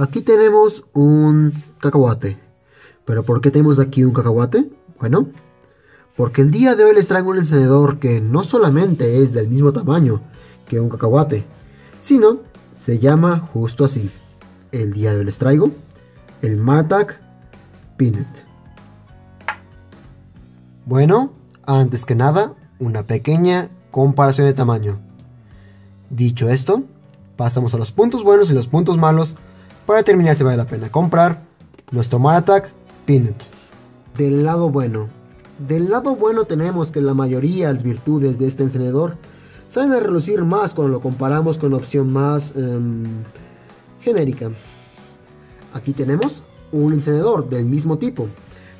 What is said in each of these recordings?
Aquí tenemos un cacahuate. ¿Pero por qué tenemos aquí un cacahuate? Bueno, porque el día de hoy les traigo un encendedor que no solamente es del mismo tamaño que un cacahuate, sino se llama justo así. El día de hoy les traigo el Maratac Peanut. Bueno, antes que nada, una pequeña comparación de tamaño. Dicho esto, pasamos a los puntos buenos y los puntos malos para determinar si vale la pena comprar nuestro Maratac Peanut. Del lado bueno. Del lado bueno tenemos que la mayoría de las virtudes de este encendedor salen a relucir más cuando lo comparamos con la opción más genérica. Aquí tenemos un encendedor del mismo tipo,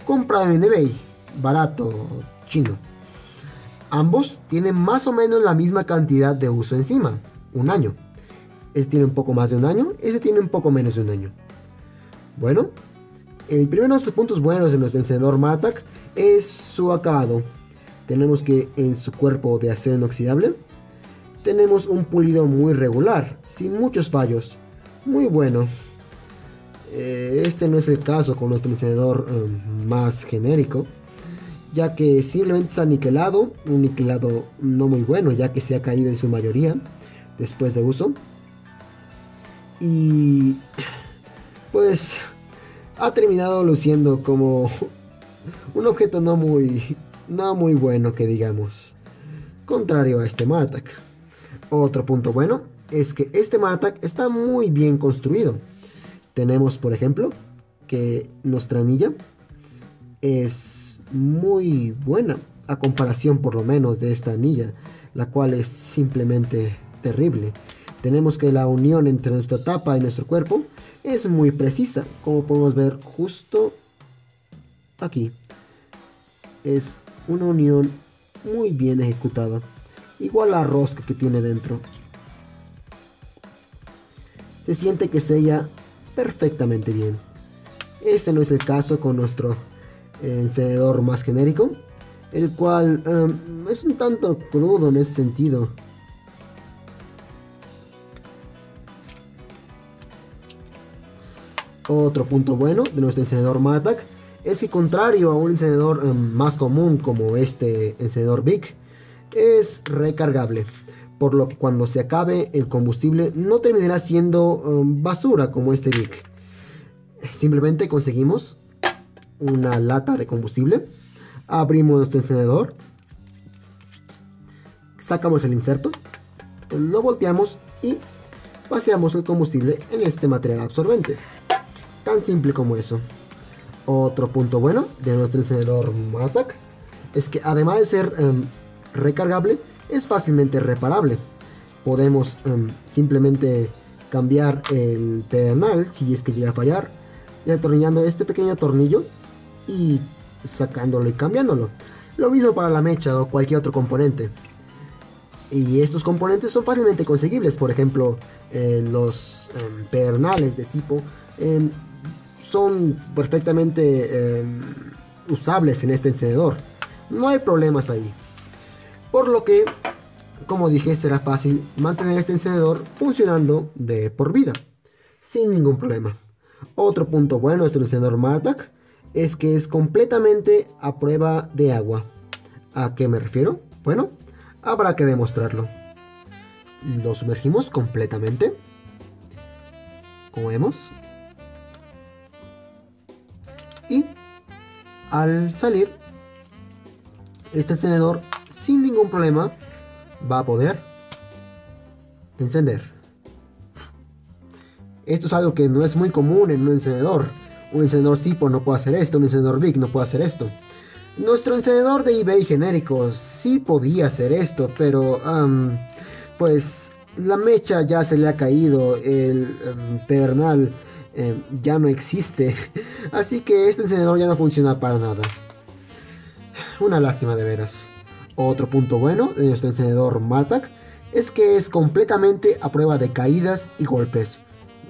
comprado en eBay, barato, chino. Ambos tienen más o menos la misma cantidad de uso encima, un año. Este tiene un poco más de un año, este tiene un poco menos de un año. Bueno, el primero de nuestros puntos buenos de nuestro encendedor Maratac es su acabado. Tenemos que en su cuerpo de acero inoxidable tenemos un pulido muy regular, sin muchos fallos, muy bueno. Este no es el caso con nuestro encendedor más genérico, ya que simplemente está niquelado, un niquelado no muy bueno, ya que se ha caído en su mayoría después de uso. Y pues ha terminado luciendo como un objeto no muy bueno, que digamos, contrario a este Maratac. Otro punto bueno es que este Maratac está muy bien construido. Tenemos, por ejemplo, que nuestra anilla es muy buena, a comparación por lo menos de esta anilla, la cual es simplemente terrible. Tenemos que la unión entre nuestra tapa y nuestro cuerpo es muy precisa, como podemos ver justo aquí. Es una unión muy bien ejecutada, igual la rosca que tiene dentro. Se siente que sella perfectamente bien. Este no es el caso con nuestro encendedor más genérico, el cual es un tanto crudo en ese sentido. Otro punto bueno de nuestro encendedor Maratac es que, contrario a un encendedor más común como este encendedor BIC, es recargable, por lo que cuando se acabe el combustible no terminará siendo basura como este BIC. Simplemente conseguimos una lata de combustible, abrimos nuestro encendedor, sacamos el inserto, lo volteamos y vaciamos el combustible en este material absorbente. Tan simple como eso. Otro punto bueno de nuestro encendedor Maratac es que, además de ser recargable, es fácilmente reparable. Podemos simplemente cambiar el pedernal si es que llega a fallar, y atornillando este pequeño tornillo y sacándolo y cambiándolo. Lo mismo para la mecha o cualquier otro componente. Y estos componentes son fácilmente conseguibles. Por ejemplo, los pedernales de Zippo son perfectamente usables en este encendedor. No hay problemas ahí. Por lo que, como dije, será fácil mantener este encendedor funcionando de por vida, sin ningún problema. Otro punto bueno de este encendedor Maratac es que es completamente a prueba de agua. ¿A qué me refiero? Bueno, habrá que demostrarlo. Lo sumergimos completamente, como vemos, y al salir, este encendedor sin ningún problema va a poder encender. Esto es algo que no es muy común en un encendedor. Un encendedor Zippo no puede hacer esto, un encendedor BIC no puede hacer esto. Nuestro encendedor de eBay genérico sí podía hacer esto, pero pues la mecha ya se le ha caído, el pedernal ya no existe, así que este encendedor ya no funciona para nada. Una lástima de veras. Otro punto bueno de nuestro encendedor Maratac es que es completamente a prueba de caídas y golpes.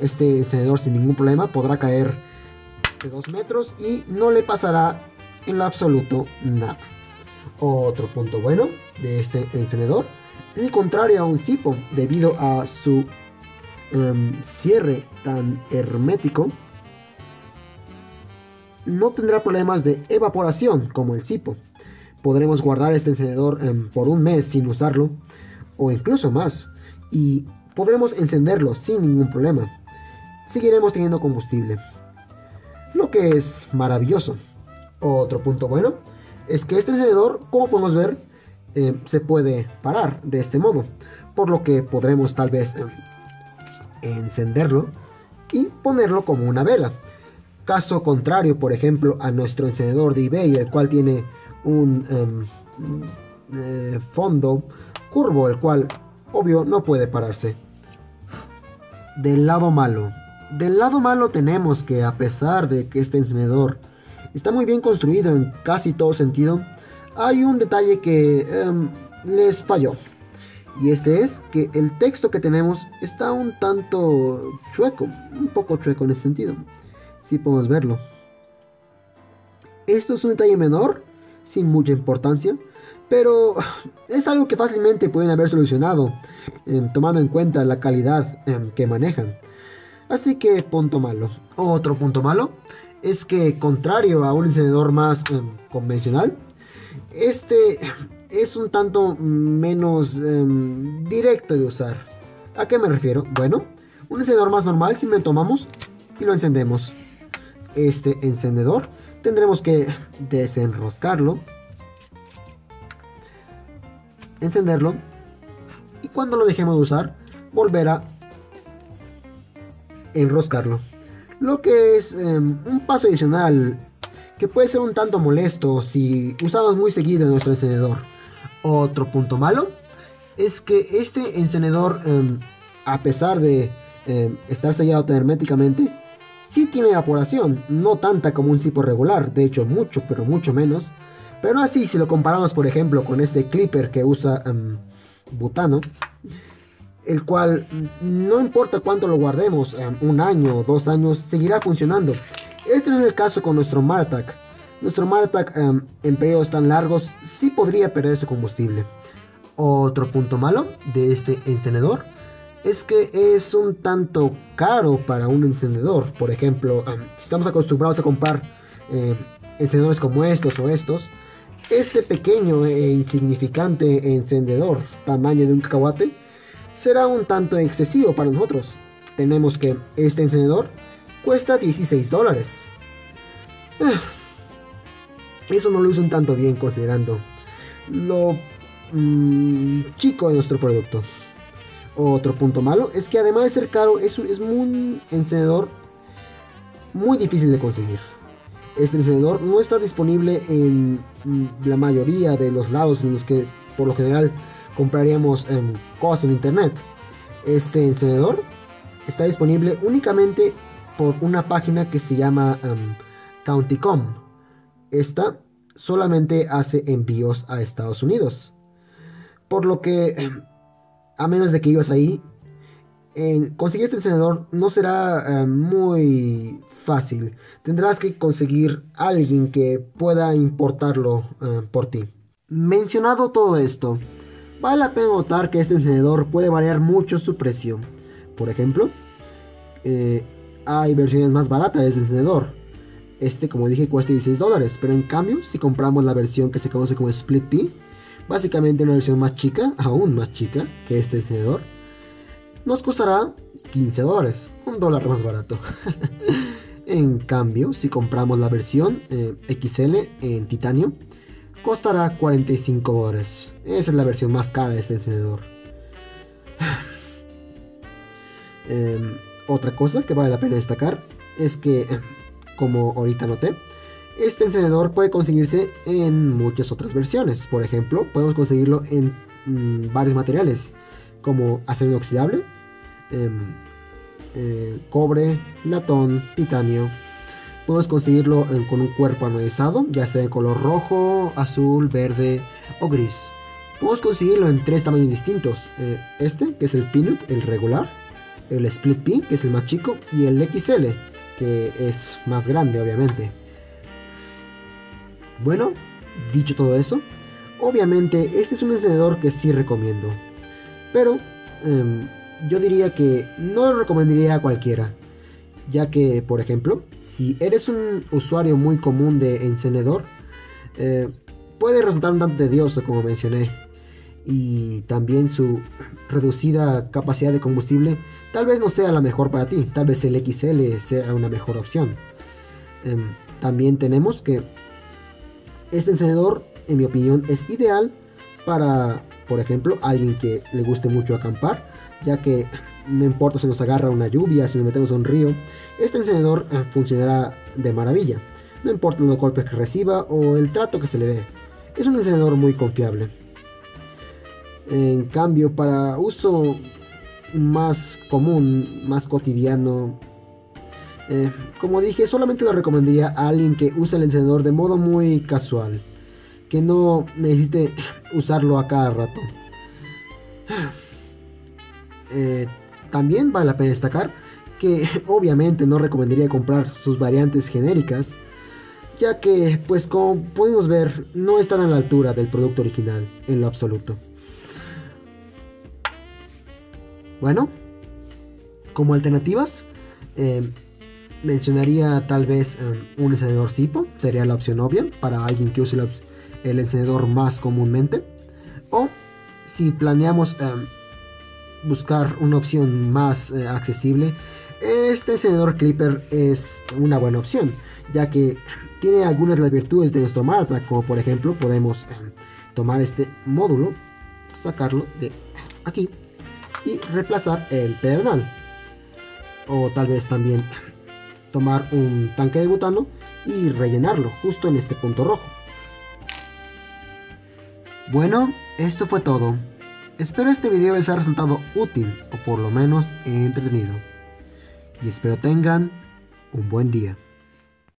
Este encendedor sin ningún problema podrá caer de 2 metros y no le pasará en lo absoluto nada. Otro punto bueno de este encendedor es, contrario a un Zippo, debido a su cierre tan hermético, no tendrá problemas de evaporación como el Zippo. Podremos guardar este encendedor por un mes sin usarlo, o incluso más, y podremos encenderlo sin ningún problema. Seguiremos teniendo combustible, lo que es maravilloso. Otro punto bueno es que este encendedor, como podemos ver, se puede parar de este modo, por lo que podremos tal vez encenderlo y ponerlo como una vela. Caso contrario, por ejemplo, a nuestro encendedor de eBay, el cual tiene un fondo curvo, el cual, obvio, no puede pararse. Del lado malo tenemos que, a pesar de que este encendedor está muy bien construido en casi todo sentido, hay un detalle que les falló. Y este es que el texto que tenemos está un tanto chueco, un poco chueco en ese sentido. Si podemos verlo. Esto es un detalle menor, sin mucha importancia, pero es algo que fácilmente pueden haber solucionado, tomando en cuenta la calidad que manejan. Así que punto malo. Otro punto malo es que, contrario a un encendedor más convencional, este es un tanto menos directo de usar. ¿A qué me refiero? Bueno, un encendedor más normal, si lo tomamos y lo encendemos, este encendedor tendremos que desenroscarlo, encenderlo, y cuando lo dejemos de usar, volver a enroscarlo, lo que es un paso adicional que puede ser un tanto molesto si usamos muy seguido en nuestro encendedor. Otro punto malo es que este encendedor, a pesar de estar sellado tan herméticamente, sí tiene evaporación, no tanta como un Zippo regular, de hecho mucho, pero mucho menos. Pero así, si lo comparamos por ejemplo con este Clipper que usa butano, el cual, no importa cuánto lo guardemos, un año o 2 años, seguirá funcionando. Este no es el caso con nuestro Maratac. Nuestro Maratac en periodos tan largos sí podría perder su combustible. Otro punto malo de este encendedor es que es un tanto caro para un encendedor. Por ejemplo, si estamos acostumbrados a comprar encendedores como estos o estos, este pequeño e insignificante encendedor tamaño de un cacahuate será un tanto excesivo para nosotros. Tenemos que este encendedor cuesta $16. Eso no lo usan tanto bien, considerando lo chico de nuestro producto. Otro punto malo es que, además de ser caro, es un encendedor muy difícil de conseguir. Este encendedor no está disponible en la mayoría de los lados en los que por lo general compraríamos cosas en internet. Este encendedor está disponible únicamente por una página que se llama CountyComm. Esta solamente hace envíos a Estados Unidos, por lo que a menos de que ibas ahí, conseguir este encendedor no será muy fácil. Tendrás que conseguir a alguien que pueda importarlo por ti. Mencionado todo esto, vale la pena notar que este encendedor puede variar mucho su precio. Por ejemplo, hay versiones más baratas de este encendedor. Este, como dije, cuesta $16, pero en cambio, si compramos la versión que se conoce como Split Pea, básicamente una versión más chica, aún más chica que este encendedor, nos costará $15, $1 más barato. En cambio, si compramos la versión XL en titanio, costará $45. Esa es la versión más cara de este encendedor. Otra cosa que vale la pena destacar es que, como ahorita noté, este encendedor puede conseguirse en muchas otras versiones. Por ejemplo, podemos conseguirlo en varios materiales, como acero inoxidable, cobre, latón, titanio. Podemos conseguirlo con un cuerpo anodizado, ya sea de color rojo, azul, verde o gris. Podemos conseguirlo en 3 tamaños distintos: este, que es el Peanut, el regular; el Split Pea, que es el más chico; y el XL, que es más grande, obviamente. Bueno, dicho todo eso, obviamente este es un encendedor que sí recomiendo, pero yo diría que no lo recomendaría a cualquiera, ya que, por ejemplo, si eres un usuario muy común de encendedor, puede resultar un tanto tedioso, como mencioné, y también su reducida capacidad de combustible tal vez no sea la mejor para ti, tal vez el XL sea una mejor opción. También tenemos que este encendedor, en mi opinión, es ideal para, por ejemplo, alguien que le guste mucho acampar, ya que no importa si nos agarra una lluvia, si nos metemos a un río, este encendedor funcionará de maravilla. No importa los golpes que reciba o el trato que se le dé, es un encendedor muy confiable. En cambio, para uso más común, más cotidiano, como dije, solamente lo recomendaría a alguien que use el encendedor de modo muy casual, que no necesite usarlo a cada rato. También vale la pena destacar que obviamente no recomendaría comprar sus variantes genéricas, ya que, pues como podemos ver, no están a la altura del producto original en lo absoluto. Bueno, como alternativas, mencionaría tal vez un encendedor Zippo, sería la opción obvia para alguien que use el encendedor más comúnmente, o si planeamos buscar una opción más accesible, este encendedor Clipper es una buena opción, ya que tiene algunas de las virtudes de nuestro Maratac, como por ejemplo podemos tomar este módulo, sacarlo de aquí y reemplazar el pedernal, o tal vez también tomar un tanque de butano y rellenarlo justo en este punto rojo. Bueno, esto fue todo. Espero este video les haya resultado útil o por lo menos entretenido, y espero tengan un buen día.